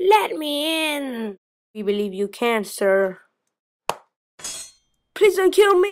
Let me in. We believe you can, sir. Please don't kill me.